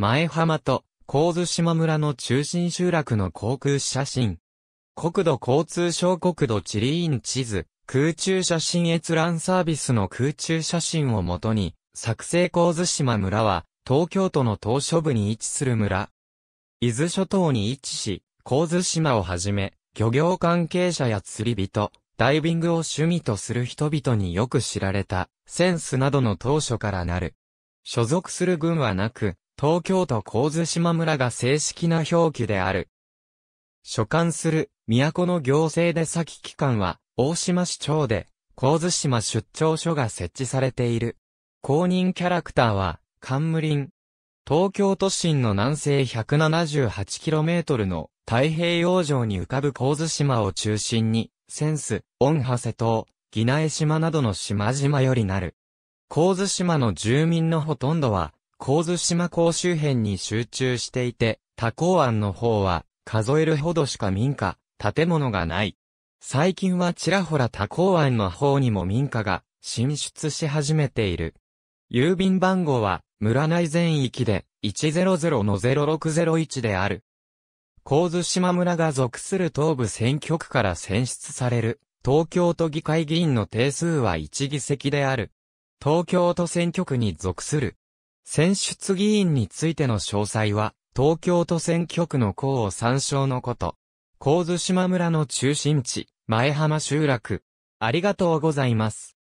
前浜と神津島村の中心集落の航空写真。国土交通省国土地理院地図、空中写真閲覧サービスの空中写真をもとに、作成神津島村は、東京都の島嶼部に位置する村。伊豆諸島に位置し、神津島をはじめ、漁業関係者や釣り人、ダイビングを趣味とする人々によく知られた、扇子などの島嶼からなる。所属する郡はなく、東京都神津島村が正式な表記である。所管する、都の行政出先機関は、大島支庁で、神津島出張所が設置されている。公認キャラクターは、冠無林。東京都心の南西 178km の太平洋上に浮かぶ神津島を中心に、扇子、御波瀬島、宜苗島などの島々よりなる。神津島の住民のほとんどは、神津島港周辺に集中していて、多港湾の方は、数えるほどしか民家、建物がない。最近はちらほら多港湾の方にも民家が進出し始めている。郵便番号は村内全域で 100-0601 である。神津島村が属する東部選挙区から選出される東京都議会議員の定数は1議席である。東京都選挙区に属する。選出議員についての詳細は、東京都選挙区の項を参照のこと。神津島村の中心地、前浜集落。ありがとうございます。